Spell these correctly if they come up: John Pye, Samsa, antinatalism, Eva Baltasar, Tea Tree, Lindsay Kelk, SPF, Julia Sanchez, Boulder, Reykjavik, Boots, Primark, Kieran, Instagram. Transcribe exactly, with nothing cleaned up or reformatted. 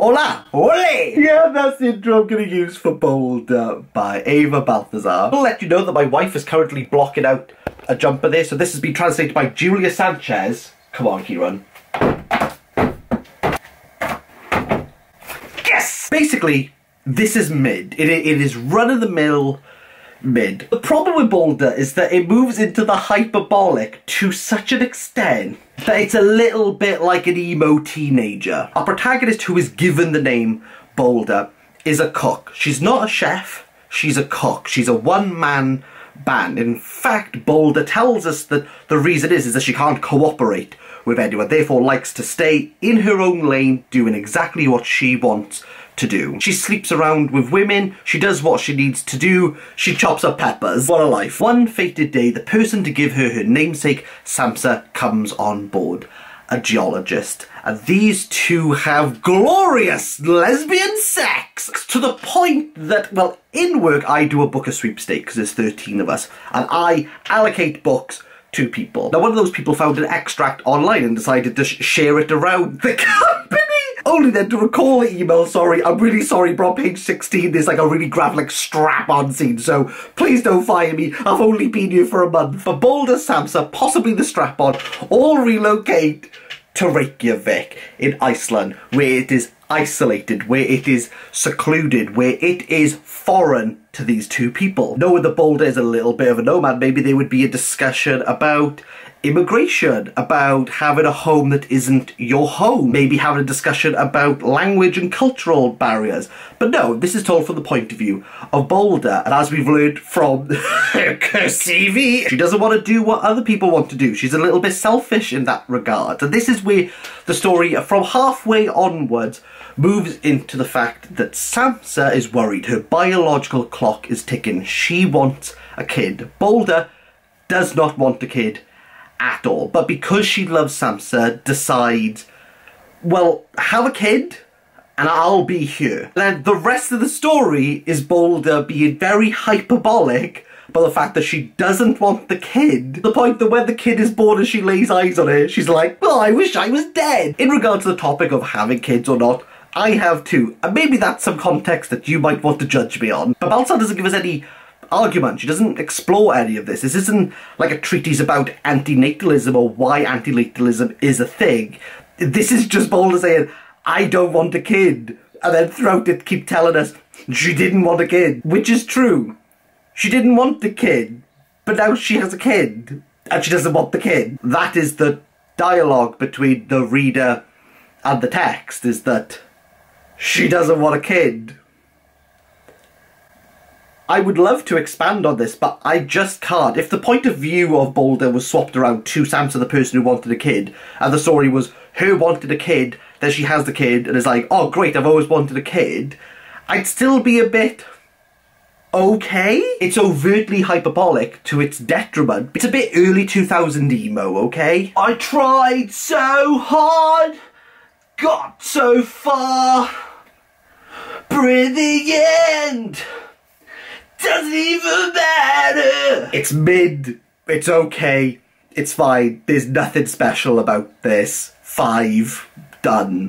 Hola! Ole! Yeah, that's the intro I'm going to use for Boulder by Eva Baltasar. I'll let you know that my wife is currently blocking out a jumper there, so this has been translated by Julia Sanchez. Come on, Kieran. Yes! Basically, this is mid. It, it is run-of-the-mill mid. The problem with Boulder is that it moves into the hyperbolic to such an extent that it's a little bit like an emo teenager. Our protagonist, who is given the name Boulder, is a cook. She's not a chef, she's a cook. She's a one-man band. In fact, Boulder tells us that the reason is, is that she can't cooperate with anyone, therefore likes to stay in her own lane, doing exactly what she wants to do. She sleeps around with women, she does what she needs to do, she chops up peppers. What a life. One fated day, the person to give her her namesake, Samsa, comes on board, a geologist, and these two have glorious lesbian sex to the point that, well, in work I do a book of sweepstakes, because there's thirteen of us, and I allocate books to people. Now, one of those people found an extract online and decided to sh share it around the company. Only then to recall the email, sorry, I'm really sorry, bro, page sixteen, there's like a really graphic strap-on scene, so please don't fire me, I've only been here for a month. But Boulder, Samsa, possibly the strap-on, all relocate to Reykjavik in Iceland, where it is isolated, where it is secluded, where it is foreign to these two people. Knowing that Boulder is a little bit of a nomad, maybe there would be a discussion about immigration, about having a home that isn't your home, maybe having a discussion about language and cultural barriers. But no, this is told from the point of view of Boulder, and as we've learned from her C V, she doesn't want to do what other people want to do. She's a little bit selfish in that regard. And this is where the story, from halfway onwards, moves into the fact that Samsa is worried. Her biological clock is ticking. She wants a kid. Boulder does not want a kid at all, but because she loves Samsa, decides, well, have a kid and I'll be here. Then the rest of the story is Boulder being very hyperbolic by the fact that she doesn't want the kid, to the point that when the kid is born and she lays eyes on it, she's like, well, I wish I was dead. In regards to the topic of having kids or not, I have too, and maybe that's some context that you might want to judge me on. But Baltasar doesn't give us any argument. She doesn't explore any of this. This isn't like a treatise about antinatalism or why antinatalism is a thing. This is just Boulder saying, I don't want a kid. And then throughout it keep telling us she didn't want a kid. Which is true. She didn't want the kid. But now she has a kid. And she doesn't want the kid. That is the dialogue between the reader and the text, is that she doesn't want a kid. I would love to expand on this, but I just can't. If the point of view of Boulder was swapped around to Samsa, the person who wanted a kid, and the story was her wanted a kid, then she has the kid, and is like, oh great, I've always wanted a kid, I'd still be a bit okay. It's overtly hyperbolic to its detriment. It's a bit early two thousand emo, okay? I tried so hard, got so far, but in the end, doesn't even matter. It's mid, it's okay, it's fine, there's nothing special about this. Five, done.